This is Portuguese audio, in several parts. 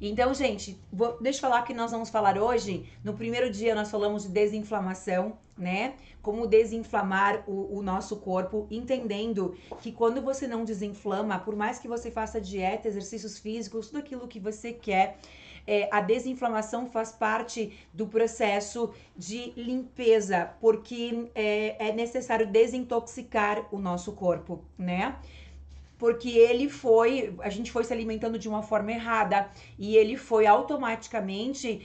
Então, gente, deixa eu falar que nós vamos falar hoje. No primeiro dia, nós falamos de desinflamação, né? Como desinflamar o nosso corpo, entendendo que quando você não desinflama, por mais que você faça dieta, exercícios físicos, tudo aquilo que você quer, a desinflamação faz parte do processo de limpeza, porque é necessário desintoxicar o nosso corpo, né? Porque a gente foi se alimentando de uma forma errada e ele foi automaticamente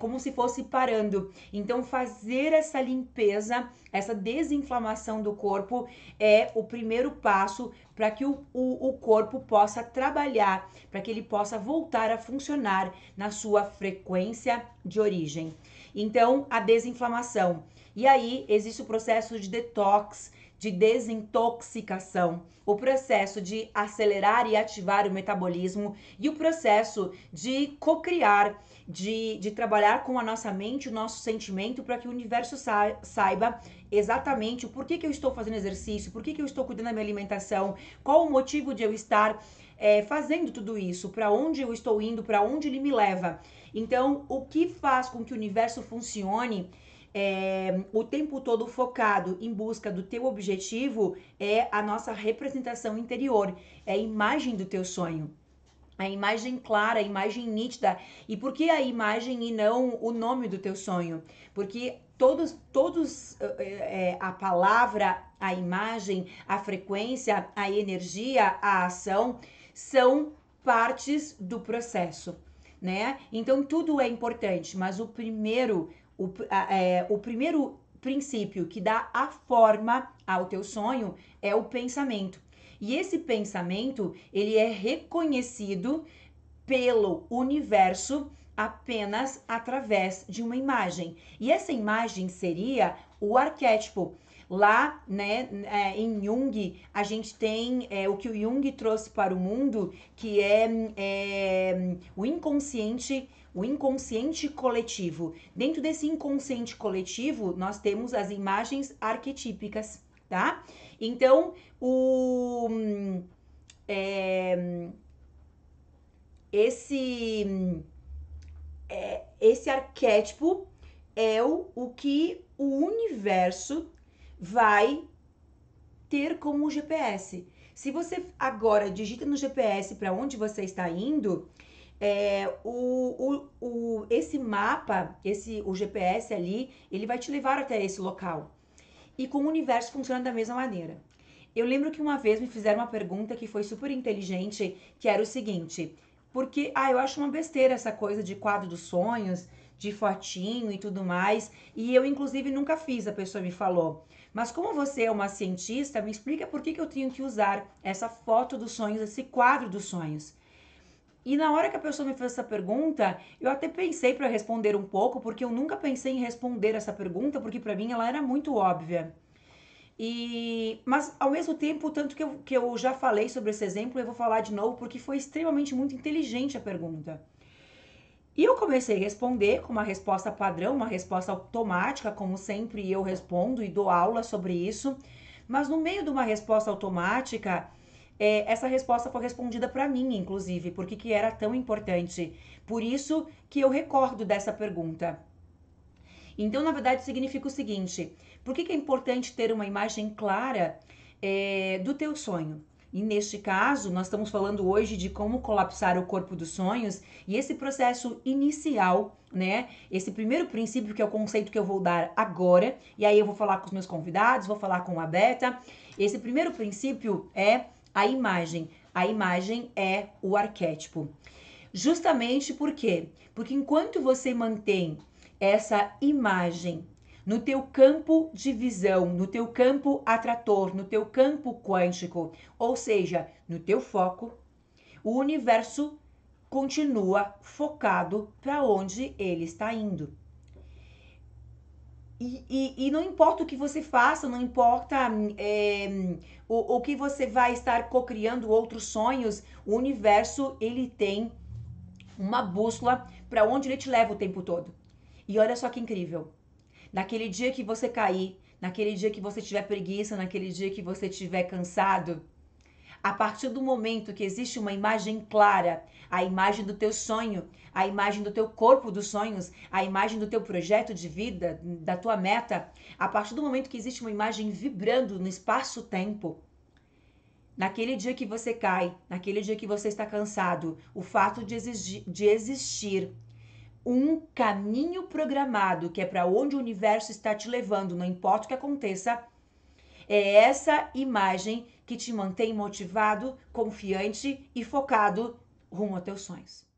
como se fosse parando. Então, fazer essa limpeza, essa desinflamação do corpo é o primeiro passo para que o corpo possa trabalhar, para que ele possa voltar a funcionar na sua frequência de origem. Então, a desinflamação. E aí, existe o processo de detox, de desintoxicação, o processo de acelerar e ativar o metabolismo e o processo de co-criar, de trabalhar com a nossa mente, o nosso sentimento, para que o universo saiba exatamente o porquê que eu estou fazendo exercício, porquê que eu estou cuidando da minha alimentação, qual o motivo de eu estar fazendo tudo isso, para onde eu estou indo, para onde ele me leva. Então, o que faz com que o universo funcione o tempo todo focado em busca do teu objetivo é a nossa representação interior, é a imagem do teu sonho, a imagem clara, a imagem nítida. E por que a imagem e não o nome do teu sonho? Porque a palavra, a imagem, a frequência, a energia, a ação são partes do processo, né? Então tudo é importante, mas o primeiro princípio que dá a forma ao teu sonho é o pensamento. E esse pensamento, ele é reconhecido pelo universo apenas através de uma imagem. E essa imagem seria o arquétipo. Lá, né, em Jung, a gente tem o que o Jung trouxe para o mundo, que é o inconsciente coletivo. Dentro desse inconsciente coletivo, nós temos as imagens arquetípicas, tá? Então, esse arquétipo é o que o universo vai ter como GPS. Se você agora digita no GPS para onde você está indo, esse mapa, o GPS ali, ele vai te levar até esse local. E com o universo funciona da mesma maneira. Eu lembro que uma vez me fizeram uma pergunta que foi super inteligente, que era o seguinte, porque, eu acho uma besteira essa coisa de quadro dos sonhos, de fotinho e tudo mais, e eu inclusive nunca fiz, a pessoa me falou. Mas como você é uma cientista, me explica por que eu tenho que usar essa foto dos sonhos, esse quadro dos sonhos. E na hora que a pessoa me fez essa pergunta, eu até pensei para responder um pouco, porque eu nunca pensei em responder essa pergunta, porque para mim ela era muito óbvia. Mas ao mesmo tempo, tanto que eu já falei sobre esse exemplo, eu vou falar de novo, porque foi extremamente muito inteligente a pergunta. E eu comecei a responder com uma resposta padrão, uma resposta automática, como sempre eu respondo e dou aula sobre isso. Mas no meio de uma resposta automática, essa resposta foi respondida para mim, inclusive, porque que era tão importante. Por isso que eu recordo dessa pergunta. Então, na verdade, significa o seguinte, por que é importante ter uma imagem clara do teu sonho? E neste caso, nós estamos falando hoje de como colapsar o corpo dos sonhos e esse processo inicial, né? Esse primeiro princípio, que é o conceito que eu vou dar agora, e aí eu vou falar com os meus convidados, vou falar com a Beta. Esse primeiro princípio é a imagem. A imagem é o arquétipo. Justamente por quê? Porque enquanto você mantém essa imagem no teu campo de visão, no teu campo atrator, no teu campo quântico, ou seja, no teu foco, o universo continua focado para onde ele está indo. E não importa o que você faça, não importa o que você vai estar cocriando outros sonhos, o universo, ele tem uma bússola para onde ele te leva o tempo todo. E olha só que incrível. Naquele dia que você cair, naquele dia que você tiver preguiça, naquele dia que você tiver cansado, A partir do momento que existe uma imagem clara, a imagem do teu sonho, a imagem do teu corpo dos sonhos, a imagem do teu projeto de vida, da tua meta, a partir do momento que existe uma imagem vibrando no espaço-tempo, naquele dia que você cai, naquele dia que você está cansado, o fato de existir um caminho programado, que é para onde o universo está te levando, não importa o que aconteça, é essa imagem que te mantém motivado, confiante e focado rumo aos teus sonhos.